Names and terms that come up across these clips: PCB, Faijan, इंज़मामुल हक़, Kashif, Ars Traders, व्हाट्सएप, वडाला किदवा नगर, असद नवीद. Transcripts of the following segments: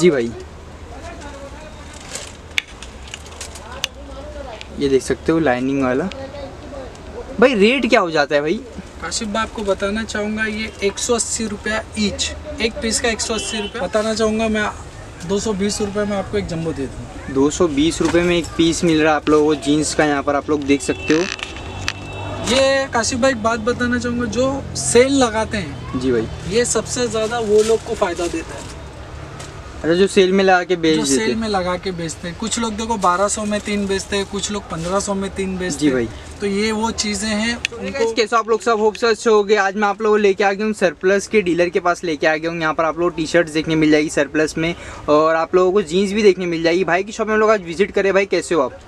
जी भाई, ये देख सकते हो लाइनिंग वाला। भाई रेट क्या हो जाता है भाई? काशिफ भाई आपको बताना चाहूँगा ये 180 रुपया ईच, एक पीस का 180 रुपया। बताना चाहूँगा मैं 220 रुपये में आपको एक जंबो दे दूँ। 220 रुपये में एक पीस मिल रहा है आप लोगों को जीन्स का। यहाँ पर आप लोग देख सकते हो। ये काशिफ भाई एक बात बताना चाहूँगा, जो सेल लगाते हैं जी भाई, ये सबसे ज़्यादा वो लोग को फ़ायदा देता है। अच्छा, जो सेल में लगा के बेच, सेल में लगा के बेचते हैं। कुछ लोग देखो 1200 में 3 बेचते हैं, कुछ लोग 1500 में 3 बेचते हैं। जी भाई, तो ये वो चीज़ें हैं। कैसे आप लोग सब होप से अच्छे हो गए। आज मैं आप लोगों को लेके आ गया हूँ सरप्लस के डीलर के पास, लेके आ गया हूँ। यहाँ पर आप लोग टी शर्ट्स देखने मिल जाएगी सरप्लस में, और आप लोगों को जीन्स भी देखने मिल जाएगी। भाई की शॉप में हम लोग आज विजिट करें। भाई कैसे हो आप?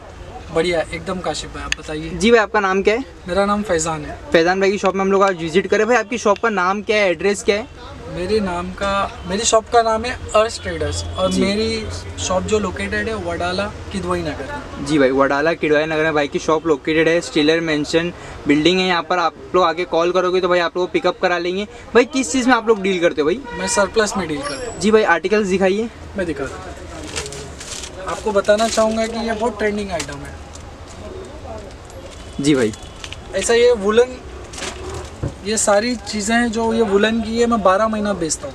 बढ़िया एकदम। काशिफ भाई आप बताइए। जी भाई आपका नाम क्या है? मेरा नाम फैजान है। फैजान भाई की शॉप में हम लोग आज विजिट करें। भाई आपकी शॉप का नाम क्या है, एड्रेस क्या है? मेरी शॉप का नाम है अर्स ट्रेडर्स, और मेरी शॉप जो लोकेटेड है वडाला किदवा नगर। जी भाई, वडाला किदवा नगर में भाई की शॉप लोकेटेड है। स्टीलर मेंशन बिल्डिंग है। यहाँ पर आप लोग आगे कॉल करोगे तो भाई आप लोग पिकअप करा लेंगे। भाई किस चीज़ में आप लोग डील करते हो? भाई मैं सरप्लस में डील करता हूँ। जी भाई आर्टिकल्स दिखाइए। मैं दिखाता हूँ आपको। बताना चाहूँगा कि ये बहुत ट्रेंडिंग आइटम है। जी भाई, ऐसा ये वुलन, ये सारी चीज़ें हैं जो ये वुलन की है। मैं 12 महीना बेचता हूँ,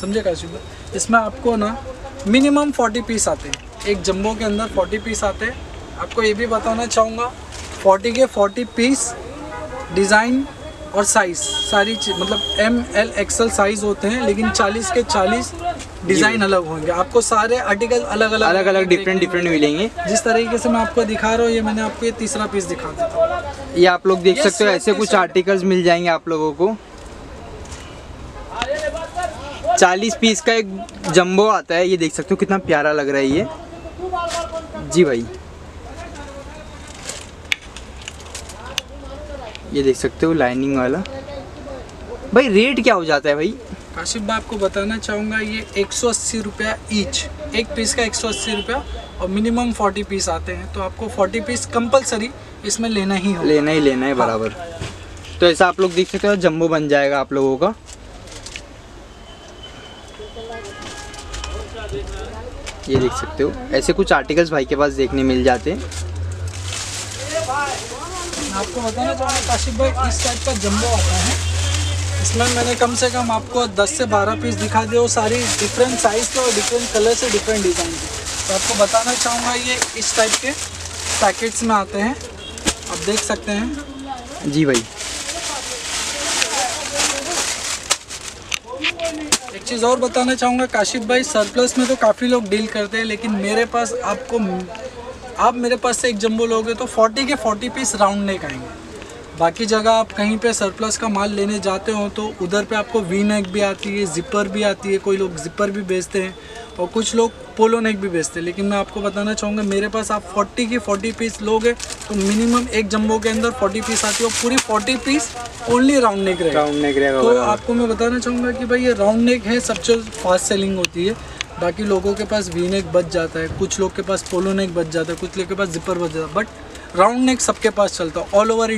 समझे काशिफ भाई। इसमें आपको ना मिनिमम 40 पीस आते हैं, एक जंबो के अंदर 40 पीस आते हैं। आपको ये भी बताना चाहूँगा 40 के 40 पीस, डिज़ाइन और साइज़ सारी चीज, मतलब ML XL साइज़ होते हैं, लेकिन 40 के 40 डिज़ाइन अलग होंगे। आपको सारे आर्टिकल अलग अलग डिफरेंट मिलेंगे। जिस तरीके से मैं आपको दिखा रहा हूँ, ये मैंने आपको ये तीसरा पीस दिखा देता हूँ। ये आप लोग देख सकते हो, ऐसे कुछ आर्टिकल्स मिल जाएंगे आप लोगों को। 40 पीस का एक जंबो आता है। ये देख सकते हो कितना प्यारा लग रहा है ये। जी भाई, ये देख सकते हो लाइनिंग वाला। भाई रेट क्या हो जाता है? भाई काशिफ भाई आपको बताना चाहूँगा ये 180 रुपया ईच, एक पीस का 180 रुपया, और मिनिमम 40 पीस आते हैं। तो आपको 40 पीस कंपलसरी इसमें लेना ही है बराबर। तो ऐसा आप लोग देख सकते हो जंबो बन जाएगा आप लोगों का। ये देख सकते हो ऐसे कुछ आर्टिकल्स भाई के पास देखने मिल जाते हैं। आपको बताना चाहूँगा काशिफ भाई इस टाइप का जंबो आता है। इसमें मैंने कम से कम आपको 10 से 12 पीस दिखा दिए, सारी डिफरेंट साइज़ के और डिफरेंट कलर से डिफरेंट डिज़ाइन के। तो आपको बताना चाहूँगा ये इस टाइप के पैकेट्स में आते हैं, आप देख सकते हैं। जी भाई, एक चीज़ और बताना चाहूँगा काशिफ भाई, सरप्लस में तो काफ़ी लोग डील करते हैं, लेकिन मेरे पास आप मेरे पास से एक जंबो लोगे तो 40 के 40 पीस राउंड नेक आएंगे। बाकी जगह आप कहीं पे सरप्लस का माल लेने जाते हो तो उधर पे आपको वी नेक भी आती है, जिपर भी आती है, कोई लोग जिपर भी बेचते हैं और कुछ लोग पोलो नेक भी बेचते हैं। लेकिन मैं आपको बताना चाहूँगा मेरे पास आप 40 के 40 पीस लोगे तो मिनिमम एक जंबो के अंदर 40 पीस आती है, और पूरी 40 पीस ओनली राउंड नेक रहेगा। तो आपको मैं बताना चाहूँगा कि भाई ये राउंड नेक है, सबसे फास्ट सेलिंग होती है। बाकी लोगों के पास वी नेक बच जाता है, कुछ लोग के पास पोलो नेक बच जाता है, कुछ लोग के पास जिपर बच जाता है, बट राउंड नेक सबके पास चलता है। ऑल ओवर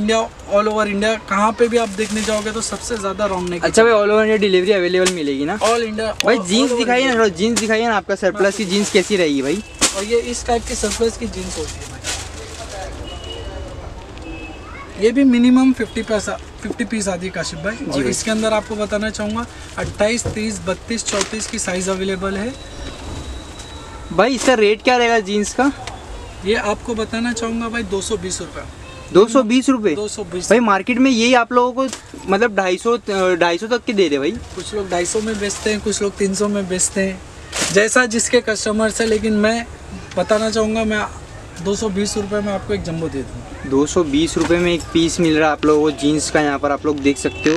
इंडिया कहाँ पे भी आप देखने जाओगे तो सबसे ज़्यादा राउंड नेक। अच्छा भाई, all over India delivery available मिलेगी ना? All India. भाई जीन्स दिखाइए ना, थोड़ा जीन्स दिखाइए ना। आपका सरप्लस की जीन्स कैसी रहेगी भाई? और ये इस टाइप की सरप्लस की जीन्स होती है भाई। ये भी मिनिमम 50 पीस आती है काशिफ भाई। और इसके अंदर आपको बताना चाहूँगा 28, 30, 32, 34 की साइज़ अवेलेबल है। भाई इसका रेट क्या रहेगा जीन्स का? ये आपको बताना चाहूँगा भाई 220 रुपये। 220 रुपये? 220। भाई मार्केट में यही आप लोगों को मतलब 250 तक के दे रहे भाई। कुछ लोग 250 में बेचते हैं, कुछ लोग 300 में बेचते हैं, जैसा जिसके कस्टमर्स है। लेकिन मैं बताना चाहूँगा मैं 220 रुपये में आपको एक जंबो दे दूँगा। 220 रुपये में एक पीस मिल रहा है आप लोगों को जीन्स का। यहाँ पर आप लोग देख सकते हो।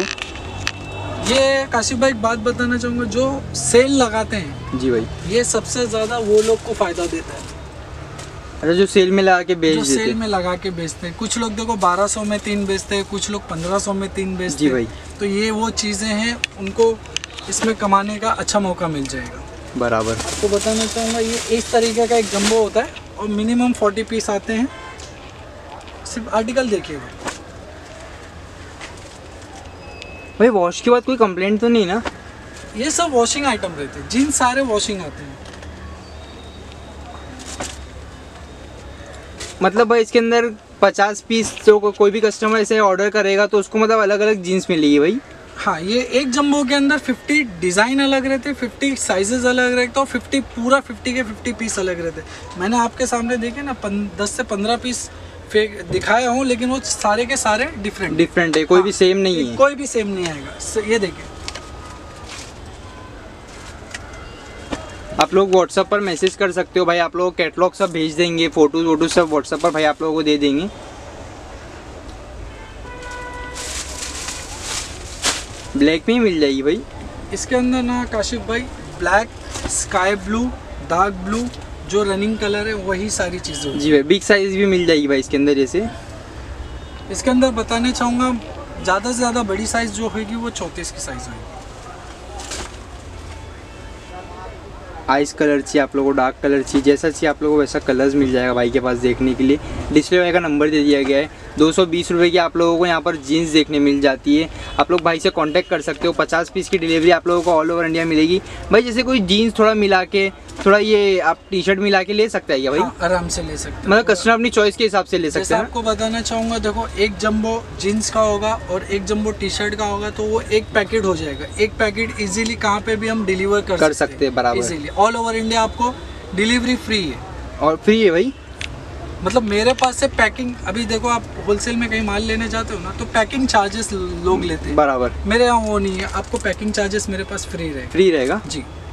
ये काशिफ भाई एक बात बताना चाहूँगा, जो सेल लगाते हैं जी भाई, ये सबसे ज़्यादा वो लोग को फ़ायदा देता है। अच्छा, जो सेल में लगा के बेच, सेल में लगा के बेचते हैं। कुछ लोग देखो 1200 में 3 बेचते हैं, कुछ लोग 1500 में 3 बेचते हैं। जी भाई, तो ये वो चीज़ें हैं, उनको इसमें कमाने का अच्छा मौका मिल जाएगा बराबर। आपको बताना चाहूँगा ये इस तरीके का एक जंबो होता है, और मिनिमम 40 पीस आते हैं। सिर्फ आर्टिकल देखिए भाई। वॉश के बाद कोई कंप्लेंट तो नहीं ना? ये सब वॉशिंग आइटम रहते हैं, जीन्स सारे वॉशिंग आते हैं। मतलब भाई इसके अंदर 50 पीस तो कोई भी कस्टमर इसे ऑर्डर करेगा तो उसको मतलब अलग अलग जीन्स मिलेगी भाई। हाँ, ये एक जंबो के अंदर 50 डिज़ाइन अलग रहते, 50 साइजेस अलग रहते और 50 पूरा 50 के 50 पीस अलग रहते। मैंने आपके सामने देखे ना 10 से 15 पीस दिखाया हूँ, लेकिन वो सारे के सारे डिफरेंट है, कोई भी सेम नहीं है, कोई भी सेम नहीं आएगा। ये देखें, आप लोग व्हाट्सएप पर मैसेज कर सकते हो भाई, आप लोग कैटलॉग सब भेज देंगे, फोटोज वोटोज सब व्हाट्सएप पर भाई आप लोगों को दे देंगे। ब्लैक में ही मिल जाएगी भाई इसके अंदर ना काशिफ भाई, black, sky blue, dark blue, जो रनिंग कलर है वही सारी चीज़ें। जी भाई, बिग साइज भी मिल जाएगी भाई इसके अंदर। जैसे इसके अंदर बताना चाहूँगा ज़्यादा से ज़्यादा बड़ी साइज़ जो होगी वो 34 की साइज़ होगी। आइस कलर चाहिए आप लोगों को, डार्क कलर चाहिए, जैसा चाहिए आप लोगों को वैसा कलर्स मिल जाएगा भाई के पास देखने के लिए। डिस्प्ले भाई का नंबर दे दिया गया है। 220 रुपये की आप लोगों को यहाँ पर जीन्स देखने मिल जाती है। आप लोग भाई से कांटेक्ट कर सकते हो। 50 पीस की डिलीवरी आप लोगों को ऑल ओवर इंडिया मिलेगी भाई। जैसे कोई जीन्स थोड़ा मिला के, थोड़ा ये आप टी शर्ट मिला के ले सकता है क्या भाई? हाँ, आराम से ले सकते, मतलब कस्टमर अपनी चॉइस के हिसाब से ले सकते हैं। आपको बताना चाहूँगा, देखो एक जंबो जीन्स का होगा और एक जंबो टी शर्ट का होगा, तो वो एक पैकेट हो जाएगा। एक पैकेट इजीली कहाँ पे भी हम डिलीवर कर सकते हैं, बराबर, इजीली ऑल ओवर इंडिया आपको डिलीवरी फ्री है। और फ्री है भाई, मतलब मेरे पास से पैकिंग, अभी देखो आप होलसेल में कहीं माल लेने जाते हो ना तो पैकिंग चार्जेस लोग लेते हैं, बराबर। मेरे यहाँ वो नहीं है, आपको पैकिंग चार्जेस मेरे पास फ्री रहेगा जी।